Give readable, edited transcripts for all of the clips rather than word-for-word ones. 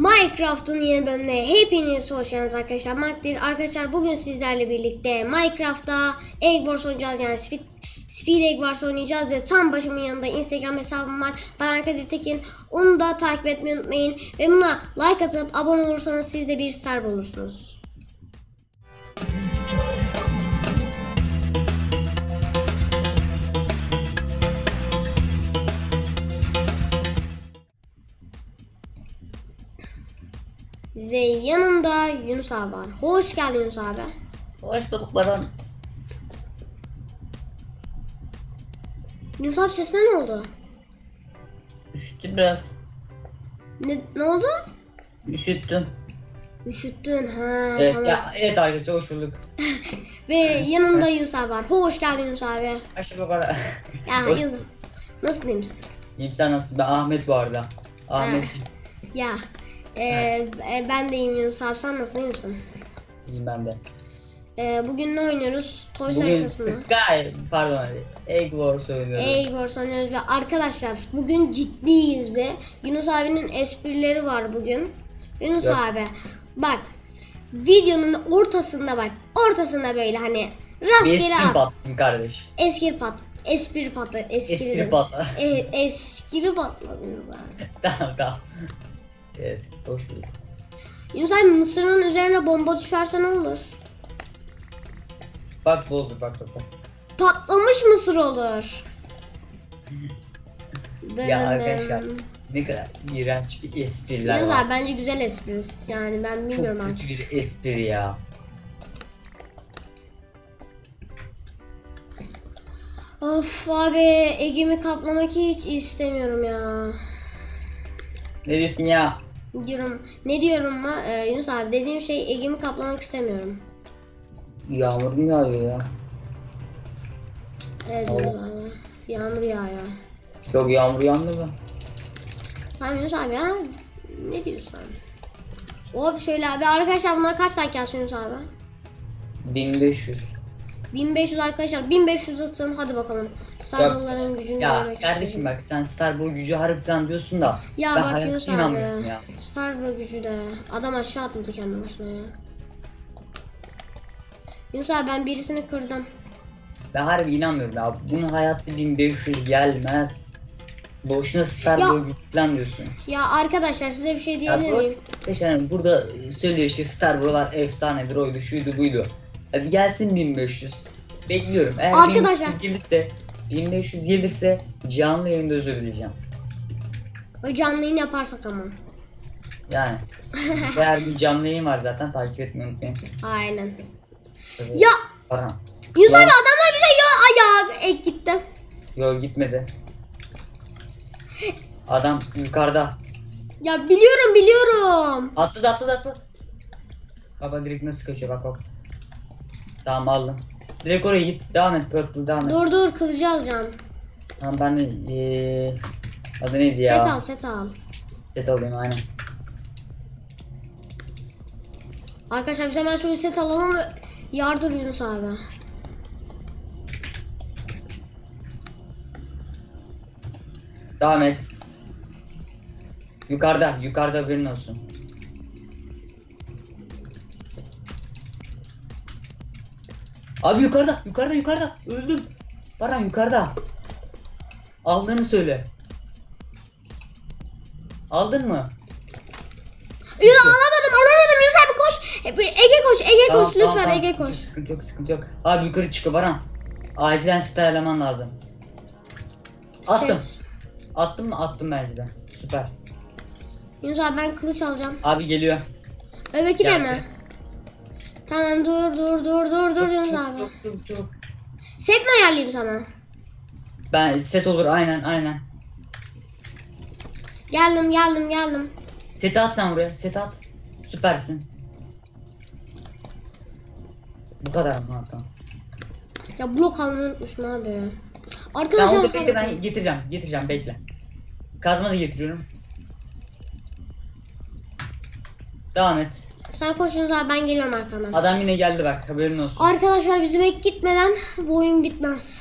Minecraft'ın yeni bölümüne hepiniz hoş geldiniz arkadaşlar. Arkadaşlar bugün sizlerle birlikte Minecraft'ta Egg Wars oynayacağız, yani Speed Egg Wars oynayacağız ve tam başımın yanında Instagram hesabım var, Baran Kadir Tekin. Onu da takip etmeyi unutmayın ve buna like atıp abone olursanız siz de bir starboy olursunuz. Ve yanımda Yunus abi var. Hoş geldin Yunus abi. Hoş bulduk Baran. Yunus abi sesine ne oldu? Üşüttüm biraz. Ne oldu? Üşüttüm. Üşüttün ha. Evet, tamam. Ya, evet arkadaşlar hoş bulduk. Ve yanımda Yunus abi var. Hoş geldin Yunus abi. Hoş bulduk Baran. Ya Yunus. Nasıl diyeyim sen? İyiyim, sen nasılsın? Ben Ahmet bu arada. Ahmet'ciğim. Ya. Ben de iyiyim Yunus abi, sen nasılsın, iyi misin? İyiyim ben de. Bugün ne oynuyoruz? Toy haritasında. Egg Wars oynuyoruz. Egg Wars oynuyoruz ve arkadaşlar bugün ciddiyiz be. Yunus abinin esprileri var bugün. Yunus abi bak, videonun ortasında bak, ortasında böyle hani rastgele at. Espri patladım kardeş. Espri patladım Yunus abi. Tamam. Evet, hoş bulduk. Yunus abi, mısırın üzerine bomba düşerse ne olur? Bak bu oldu, bak. Patlamış mısır olur. Ya arkadaşlar, ne kadar iğrenç bir espriler Yunus var. Abi bence güzel espriz, yani ben bilmiyorum artık. Çok kötü bir espri ya. Of abi, Ege'mi kaplamak hiç istemiyorum ya. Ne diyorsun ya? Ne diyorum ama Yunus abi, dediğim şey, Ege'mi kaplamak istemiyorum. Yağmur mu yağıyor ya? Evet abi, yağmur yağıyor. Çok yağmur yağmıyor mu? Tamam Yunus abi ya, ne diyorsun abi? Hop şöyle abi, arkadaşlar bunlar kaç like yazsın Yunus abi? 1500. 1500 arkadaşlar, 1500 atın hadi bakalım. Starboy'ların gücünü. Ya kardeşim bak, sen Starboy gücü harbiden diyorsun da. Ya ben bak Yunus abi ya. Starboy gücü de adam aşağı atmadı kendi başına ya. Yunus abi ben birisini kırdım. Ben harbi inanmıyorum ya, bunun hayatta 1500 gelmez. Boşuna Starboy gücü falan diyorsun. Ya arkadaşlar size bir şey diyebilir miyim? Yani burada söylüyor işte, Starboy'lar efsanedir, oydu şuydu buydu. Hadi gelsin 1500. Bekliyorum. Eğer arkadaşlar 1500 gelirse canlı yayında özür dileyeceğim. O canlı yayın yaparsak ama. Yani. Eğer bir canlı yayın var zaten, takip etmeyi unutmayın. Aynen. Tabii. Ya. Aha. Yunus abi adamlar bize ek gitti. Yok gitmedi. Adam yukarıda. Ya biliyorum. Attı. Baba direkt nasıl kaçıyor, bak. Tamam aldım. Direkt oraya git. Devam et Purple, devam et. Dur kılıcı alacağım. Tamam ben de adı neydi ya? Set al. Set alayım aynen. Arkadaşlar biz hemen şöyle set alalım ve yardır Yunus abi. Devam et. Yukarıda birinin olsun. Abi yukarıda öldüm. Baran yukarıda. Aldığını söyle. Aldın mı? Yok alamadım Yunus abi koş. Ege koş tamam, lütfen tamam. Ege koş. Sıkıntı yok. Abi yukarı çıkıyor Baran. Acilen staylaman lazım. Attım. Attım mı? Attım ben sizden. Süper. Yunus abi ben kılıç alacağım. Abi geliyor. Öbürki de mi? Tamam dur Yunus abi. Çok. Set mi ayarlayayım sana? Ben set olur aynen. Geldim. Seti at sen buraya, set at. Süpersin. Bu kadar mı? Tamam. Ya blok almayı unutmuşum abi. Arkadaşlar tamam, bekle, ben getireceğim bekle. Kazma da getiriyorum. Devam et. Sen koşunuz abi, ben geliyorum arkandan. Adam yine geldi bak, haberin olsun. Arkadaşlar bizim ek gitmeden bu oyun bitmez.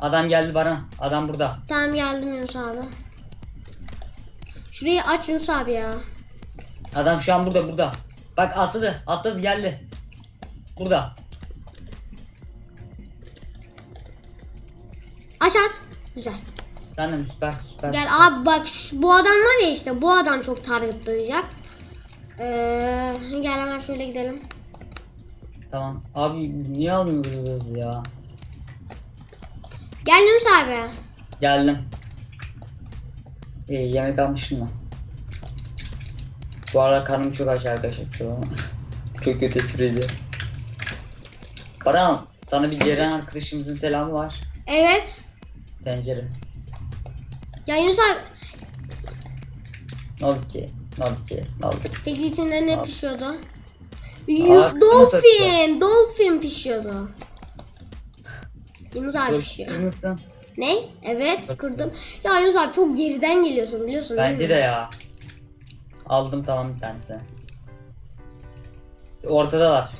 Adam geldi Baran, adam burada. Tamam geldim Yunus abi. Şurayı aç Yunus abi ya. Adam şu an burada burada. Bak atladı atladı geldi. Burada. Aç at. Güzel. Canım süper süper. Gel süper. Abi bak şu, bu adam var ya işte bu adam çok targetlayacak. Gel hemen şöyle gidelim. Tamam. Abi niye almıyoruz hızlı ya? Gel Yunus abi. Geldim. İyi yemek almışım mı? Bu arada karnım çok aç arkadaşlar. Çok kötü espriydi. Baran sana bir Ceren arkadaşımızın selamı var. Evet. Tencere. Ya Yunus abi. Ne oldu ki? Ne oldu ki? Ne oldu? Peki içinde ne pişiyordu? Dolphin. Dolphin pişiyordu. Yunus abi pişiyor. Ne? Evet kırdım. Ya Yunus abi çok geriden geliyorsun biliyorsun. Bence de ya. Aldım tamam bir tanesi. Ortadalar.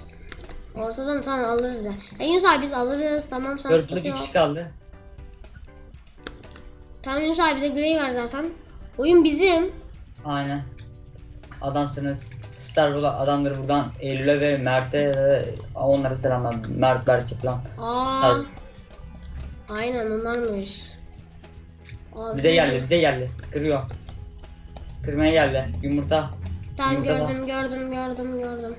Ortada mı? Tamam alırız ya. Yunus abi biz alırız tamam sen sıkıntı yok. 4'lük 2 kaldı. Tamam Yunus abi de grey var zaten. Oyun bizim. Aynen. Adamsınız. Starboy adamları buradan Eylül'e ve Mert'e ve onlara selamlar. Mert belki falan. Aaa. Aynen onlarmış. Abi. Bize geldi bize geldi. Kırıyor. Kırmaya geldi. Yumurta. Tamam yumurta gördüm var. gördüm.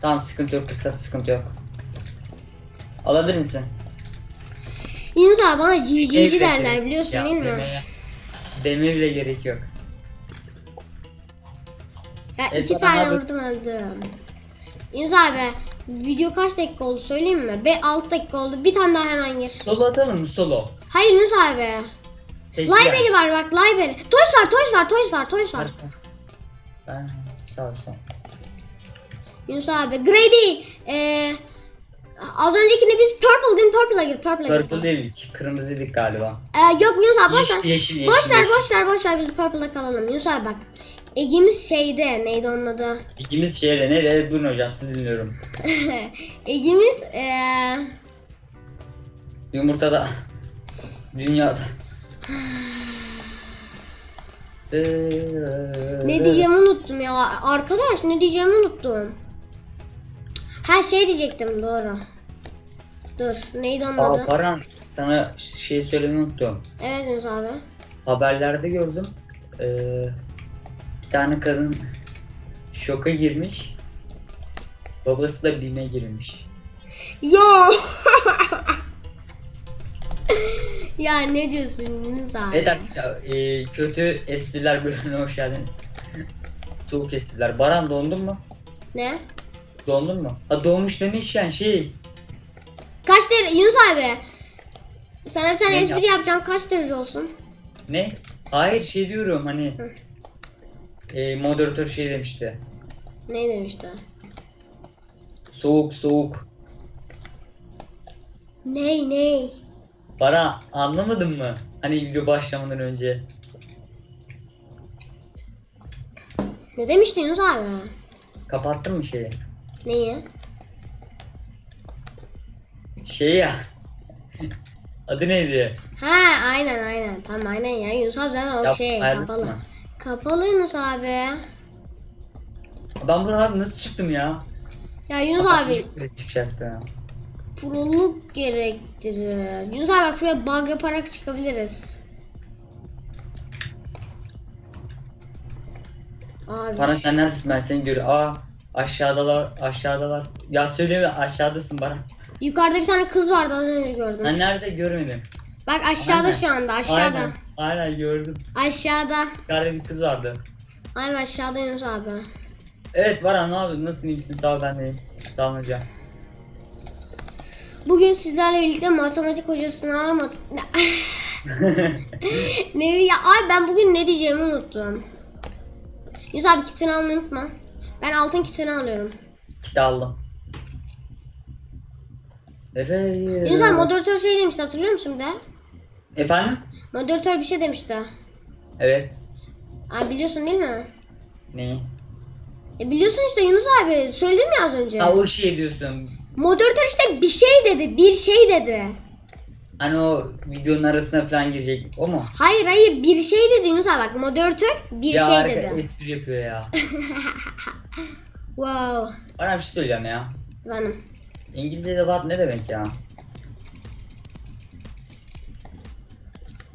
Tamam sıkıntı yok fırsat sıkıntı yok. Alabilir misin? Yunus abi bana GG'ci derler biliyorsun ya, değil mi? Demeye bile gerek yok. Ya iki tane vurdum öldüm. Yunus abi video kaç dakika oldu söyleyeyim mi? 6 dakika oldu bir tane daha hemen gir. Solo atalım mı solo? Hayır Yunus abi. Library var bak library. Toys var. Ben sağ ol. Yunus abi grey az öncekinde biz purple değil purple'a gir purple değil kırmızıydık galiba. Yok Yunus abi boşver. Boşver biz purple'da kalalım. Yunus abi bak. Egimiz şeyde neydi onun adı? Egimiz şeyde neydi? Buyurun hocam sizi dinliyorum. Egimiz yumurtada. Dünyada. Ne diyeceğimi unuttum ya arkadaş her şey diyecektim doğru. Dur neydi anladı? Baran sana şey söylemeyi unuttum. Evet Yunus abi. Haberlerde gördüm bir tane kadın şoka girmiş. Babası da birine girmiş. Ya. Ya ne diyorsun Yunus abi? Evet kötü espriler bölümüne hoş geldin. Soğuk espriler. Baran dondun mu? Ne? Dondun mu? Ha donmuş demiş yani şey. Kaç derece Yunus abi? Sana bir tane espri yapacağım. Kaç derece olsun? Ne? Hayır şey diyorum hani. Moderatör şey demişti. Ne demişti? Soğuk soğuk. Ney? Baran anlamadın mı? Hani video başlamadan önce. Ne demiştin Yunus abi? Kapattın mı şeyi? Neyi? Şey ya. Adı neydi? Ha aynen. Tamam aynen ya Yunus abi zaten o şey kapalı. Mı? Kapalı Yunus abi. Ben buradan nasıl çıktım ya? Ya Yunus abi. Çıkacaktı. Proluk gerektirir. Yunus abi bak şuraya bug yaparak çıkabiliriz. Abi. Baran sen neredesin ben seni görüyorum. Aa aşağıdalar. Ya söyleyeyim aşağıdasın Baran. Yukarıda bir tane kız vardı az önce gördüm. Ben nerede görmedim. Bak aşağıda aynen. Şu anda aşağıda. Aynen gördüm. Aşağıda. Yukarıda bir kız vardı. Aynen aşağıda Yunus abi. Evet Baran ne yapıyorsun nasılsın iyi misin sağ ol ben deyim. Sağ olun hocam. Bugün sizlerle birlikte matematik hocasına ne ya ay ben bugün ne diyeceğimi unuttum. Yunus abi kitini almayı unutma. Ben altın kitini alıyorum. Kiti aldım. Yunus abi moderatör şey demişti hatırlıyor musun de? Efendim? Moderatör bir şey demişti. Evet. Abi biliyorsun değil mi? Neyi? Biliyorsun işte Yunus abi söyledim ya az önce. Ha o şey diyorsun. Moderatör işte bir şey dedi. Hani o videonun arasına falan girecek o mu? Hayır hayır, bir şey dedi Yunus abi, bak moderatör bir ya şey dedi. Ya espri yapıyor ya. Wow. Bana bir şey söyleyeceğim ya. Benim. İngilizce'de bat ne demek ya?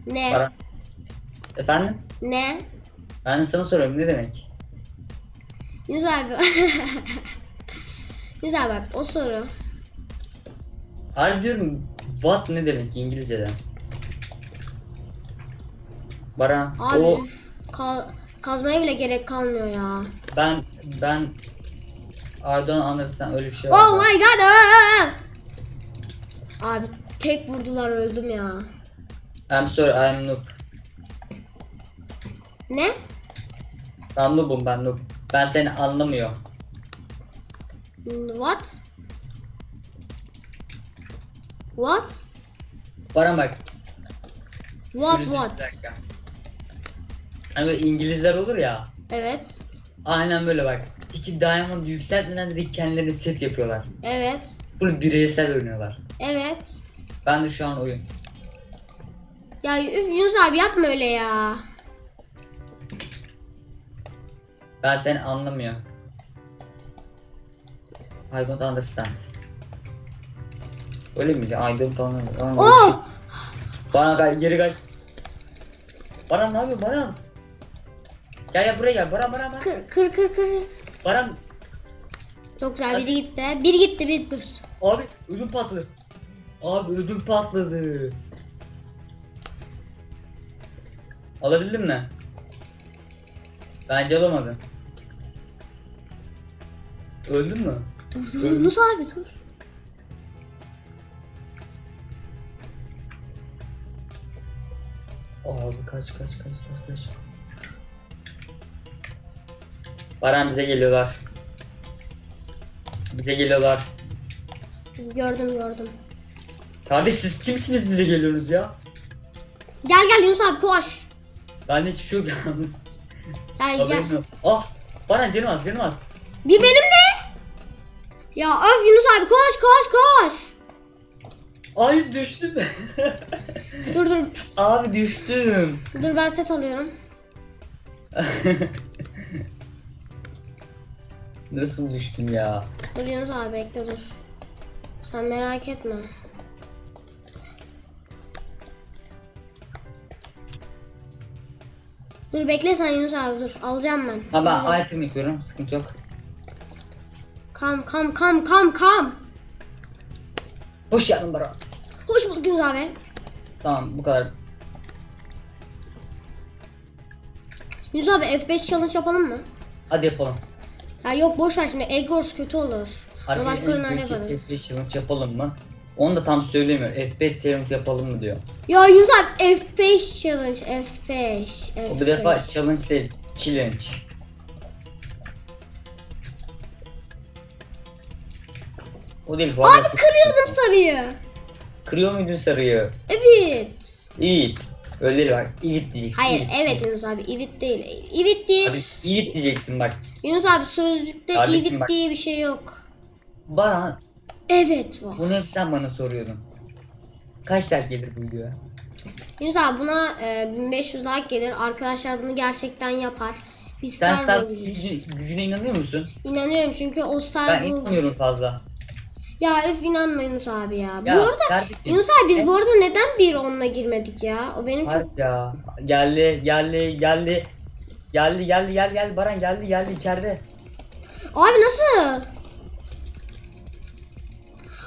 Ne? Baran. Efendim? Ne? Ben de sana soruyorum, ne demek? Yunus abi. Yunus abi bak o soru. Abi diyorum, what ne demek İngilizce'de? Baran abi, o... kazmaya bile gerek kalmıyor ya. Ben... I don't understand, öyle bir şey var. Oh my god! Abi tek vurdular, öldüm ya. I'm sorry, I'm noob. Ne? Ben noobum, ben noob. Ben seni anlamıyor. What? What? Baran bak. What Yürüdüm what? Hani İngilizler olur ya. Evet. Aynen böyle bak. Hiç diamond yükseltmeden direkt kendilerine set yapıyorlar. Evet. Bunu bireysel oynuyorlar. Evet. Ben de şu an oyun. Ya Yunus abi yapma öyle ya. Ben seni anlamıyorum. I don't understand. Öyle miydi? I don't understand. Oh! Baran kaç, geri kaç. Baran ne yapıyor Baran? Gel ya buraya gel Baran, Baran. Kır. Baran. Çok güzel, biri gitti. Biri gitti. Abi ödüm patladı. Alabildin mi? Bence alamadım. Öldün mü? Dur Yunus abi dur. Abi kaç. Baran bize geliyorlar. Gördüm. Kardeş siz kimsiniz bize geliyorsunuz ya? Gel Yunus abi koş. Ben de hiçbir şey yok yalnız. Gel. Oh! Baran canım az. Bir benim de. Ya öf Yunus abi koş. Ay düştüm. Dur. Abi düştüm. Dur ben set alıyorum. Nasıl düştün ya? Dur Yunus abi bekle dur. Sen merak etme. Dur bekle sen Yunus abi dur. Alacağım ben. Ha ben item yıkıyorum, sıkıntı yok. Come. Hoş geldin Baran. Hoş bulduk Yunus abi. Tamam bu kadar. Yunus abi F5 challenge yapalım mı? Hadi yapalım. Ya yok boş ver şimdi, Egg Wars kötü olur. Başka oyunlar yaparız. F5 challenge yapalım mı? Onu da tam söylemiyor. F5 challenge yapalım mı diyor. Ya Yunus abi F5 challenge, F5. O bir defa challenge değil, challenge. O değil. Abi kırıyordum sarıyı. Kırıyor muydun sarıyı? Evet. Evet. Öyle değil bak. Evet diyeceksin. Hayır evet, evet Yunus abi. Evet değil. Evet değil. Abi evet diyeceksin bak. Yunus abi sözlükte evet diye bir şey yok. Baran. Evet var. Bunu hep sen bana soruyordun. Kaç like gelir bu videoya? Yunus abi buna 1500 like gelir. Arkadaşlar bunu gerçekten yapar. Biz sen Starboy gücüne inanıyor musun? İnanıyorum çünkü o Starboy. Ben inanmıyorum fazla. Ya öf inanma Yunus abi ya. Bu arada Yunus abi biz bu arada neden bir onunla girmedik ya? O benim çok... Ya. Geldi Baran geldi içeride. Abi nasıl?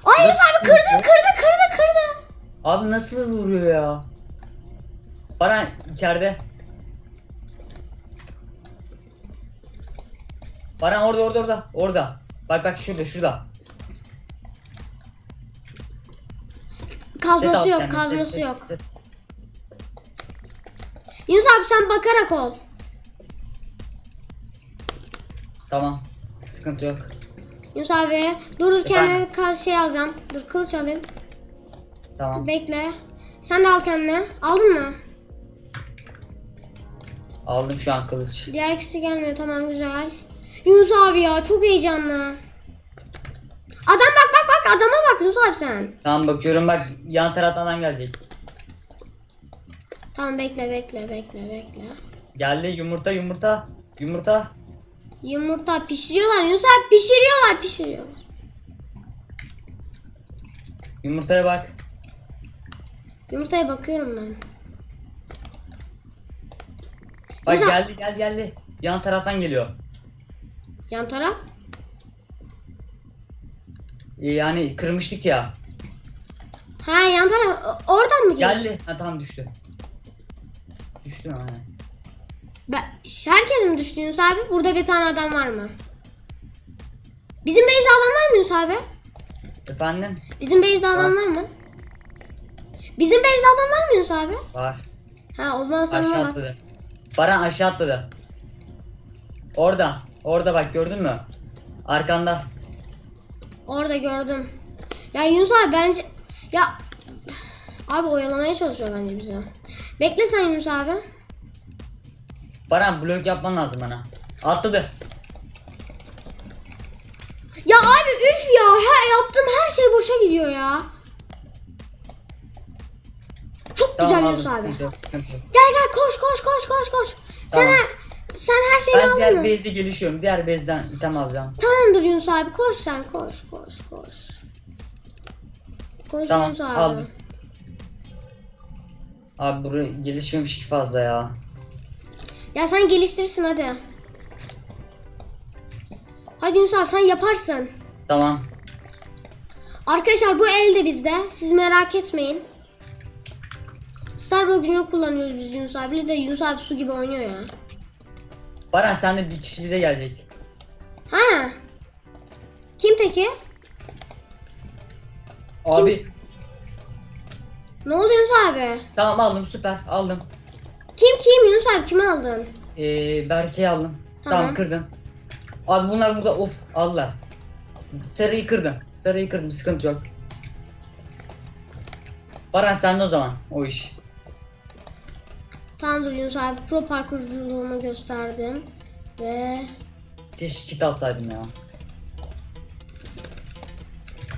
Ay Yunus abi kırdı. Abi nasıl hızlı vuruyor ya? Baran içeride. Baran orada. Bak şurada. Kazması yok, kazması yok. Yunus abi sen bakarak ol. Tamam, sıkıntı yok. Yunus abi dururken şey alacağım. Dur kılıç alayım. Tamam. Bekle. Sen de al kendine. Aldın mı? Aldım şu an kılıç. Diğer ikisi gelmiyor, tamam güzel. Yunus abi ya çok heyecanlı. Adam bak. bak, adama bak Yunus abi sen. Tamam bakıyorum, bak yan taraftan gelecek. Tamam bekle bekle bekle bekle. Geldi yumurta yumurta yumurta. Yumurta pişiriyorlar Yunus abi, pişiriyorlar pişiriyorlar. Yumurtaya bak. Yumurtaya bakıyorum ben. Bak Yunus geldi geldi geldi. Yan taraftan geliyor. Yan taraf? Yani kırmıştık ya. Ha yan taraf oradan mı geliyor? Geldi. Ha tamam düştü. Düştü ha. Herkes mi düştü Yunus abi? Burada bir tane adam var mı? Bizim base'de adam var mı Yunus abi? Efendim? Bizim base'de adam var mı? Bizim base'de adam var mı Yunus abi? Var. Ha o zaman sana aşağı atladı. Bak. Baran aşağı atladı. Orada. Orada bak gördün mü? Arkanda. Orada gördüm. Ya Yunus abi bence... Ya... Abi oyalamaya çalışıyor bence bizi. Bekle sen Yunus abi. Baran blok yapman lazım bana. Atladı. Ya abi üf ya. Yaptığım her şey boşa gidiyor ya. Çok tamam, güzel Yunus abi. Gel gel koş koş koş koş koş. Tamam. Sen her şeyi aldın mı? Ben diğer bezde gelişiyorum. Diğer bezden item alacağım. Tamamdır Yunus abi. Koş sen. Koş koş koş. Koş tamam, Yunus abi. Aldım. Abi buraya gelişmemiş ki fazla ya. Ya sen geliştirsin hadi. Hadi Yunus abi sen yaparsın. Tamam. Arkadaşlar bu elde bizde. Siz merak etmeyin. Starboy gücünü kullanıyoruz biz Yunus abi. De Yunus abi su gibi oynuyor ya. Baran sen de bir kişi bize gelecek. Ha. Kim peki? Abi. Kim? Ne oldu Yunus abi? Tamam aldım, süper aldım. Kim Yunus abi kimi aldın? Berke'yi aldım. Tamam. Tamam kırdım. Abi bunlar burada of Allah. Sarıyı kırdım. Sarıyı kırdım, sıkıntı yok. Baran sen de o zaman o iş. Tamamdır Yunus abi, pro parkurculuğumu gösterdim ve... Keşke kit alsaydım ya.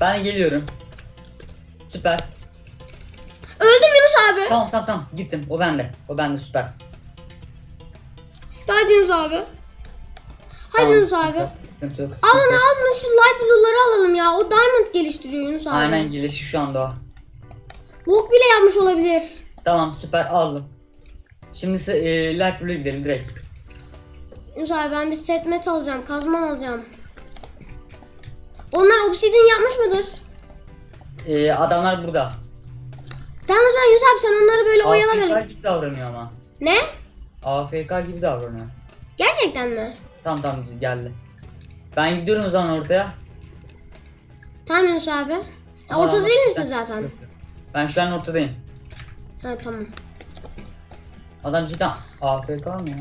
Ben geliyorum. Süper. Öldüm Yunus abi. Tamam tamam tamam gittim, o bende, o bende süper. Hadi Yunus abi. Hadi Yunus abi. Alın alın şu light blue'ları alalım ya, o diamond geliştiriyor Yunus abi. Aynen gelişir şu anda o. Walk bile yapmış olabilir. Tamam süper aldım. Şimdi light blue'ya gidelim direkt. Yunus abi ben bir set met alacağım, kazma alacağım. Onlar obsidian yapmış mıdır? Adamlar burada. Tamam o zaman Yunus abi sen onları böyle oyala böyle. AFK gibi davranıyor ama. Ne? AFK gibi davranıyor. Gerçekten mi? Tamam tamam geldi. Ben gidiyorum o zaman ortaya. Tamam Yunus abi. Tamam, ortada değil misin zaten? Ben şu an ortadayım. Ha tamam. Adam cidden AFK mı ya?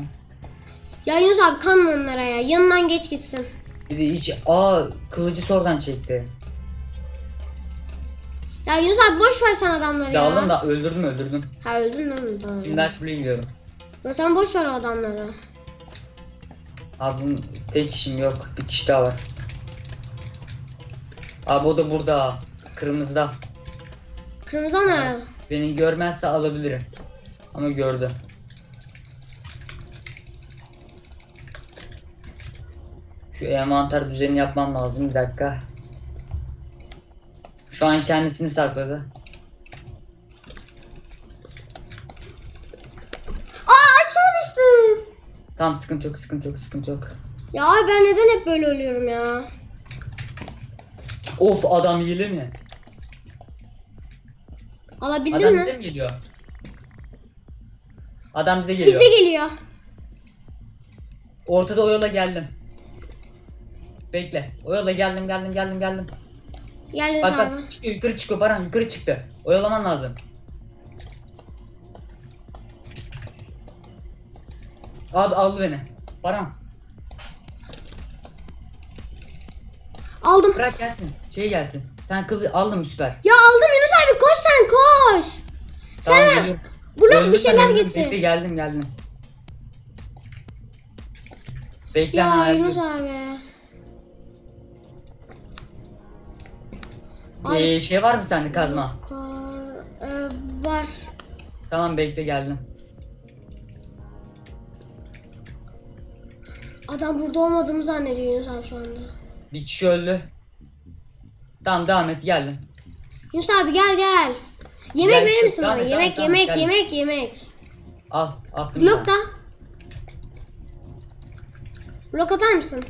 Ya Yunus abi kanma onlara ya, yanından geç gitsin. Bir de hiç kılıcı sordan çekti. Ya Yunus abi boş ver sen adamları ya. Ya oğlum da öldürdüm. Ha öldürdün mü? Tamam. Şimdi ben buraya gidiyorum. Ya sen boş ver o adamları. Abi tek işim yok, bir kişi daha var. Abi o da burada, kırmızıda. Kırmızı mı? Yani beni görmezse alabilirim. Ama gördü. Şu envanter düzenini yapmam lazım, bir dakika. Şu an kendisini sakladı. Aşağı düştüm. Tamam sıkıntı yok, sıkıntı yok, sıkıntı yok. Ya ben neden hep böyle ölüyorum ya? Of adam hile mi? Alabildin adam mi? Adam bize mi geliyor? Adam bize geliyor. Bize geliyor. Ortada o yola geldim. Bekle. O yola geldim. Gel bak abi. Bak çıkıyor, yukarı çıkıyor Baran, yukarı çıktı. Oyalaman lazım. Abi aldı beni. Baran. Aldım. Bırak gelsin. Şey gelsin. Sen kızı aldın mı süper? Ya aldım Yunus abi, koş sen koş. Tamam, sen geliyorum. Blok bir şeyler getir. Geldim. Bekle ya Yunus abi. Şey var mı sende kazma? Var. Tamam bekle geldim. Adam burada olmadığımı zannediyor Yunus abi şu anda. Bir kişi öldü. Tamam devam et geldim. Yunus abi gel gel. Yemek gel, verir misin bana? Yemek tamam, yemek geldim. yemek. Al attım. Blok da. Blok atar mısın?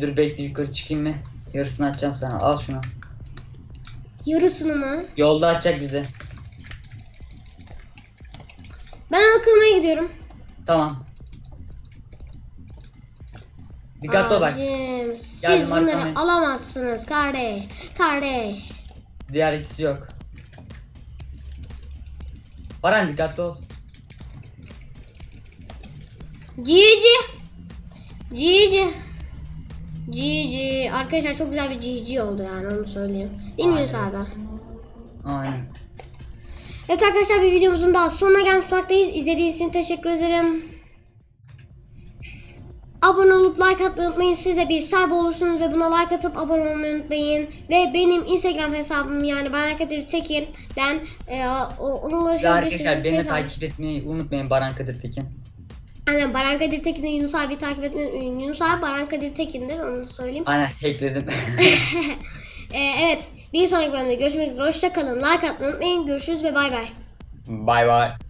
Dur bekle yukarı çıkayım mı? Yarısını atacağım sana. Al şunu. Yarısını mı? Yolda atacak bize. Ben onu kırmaya gidiyorum. Tamam. Dikkatli ol bak. Siz yardım bunları arkamayın. Alamazsınız kardeş. Kardeş. Diğer ikisi yok. Baran dikkatli ol. GG. Arkadaşlar çok güzel bir GG oldu yani onu söyleyeyim. Dinliyoruz abi. Aynen. Evet arkadaşlar bir videomuzun daha sonuna gelmiş taraktayız. İzlediğiniz için teşekkür ederim. Abone olup like atmayı unutmayın. Siz de bir starBRO olursunuz ve buna like atıp abone olmayı unutmayın. Ve benim Instagram hesabım yani Baran Kadir Tekin. Ben ona ulaşabilirsiniz. Arkadaşlar beni takip etmeyi unutmayın Baran Kadir Tekin. Aynen Baran Kadir Tekin'de Yunus abi takip etmeyin. Yunus abi Baran Kadir Tekin'dir onu söyleyeyim. Aynen hackledim. Evet bir sonraki bölümde görüşmek üzere. Hoşça kalın. Like atmayı unutmayın. Görüşürüz ve bay bay. Bay bay.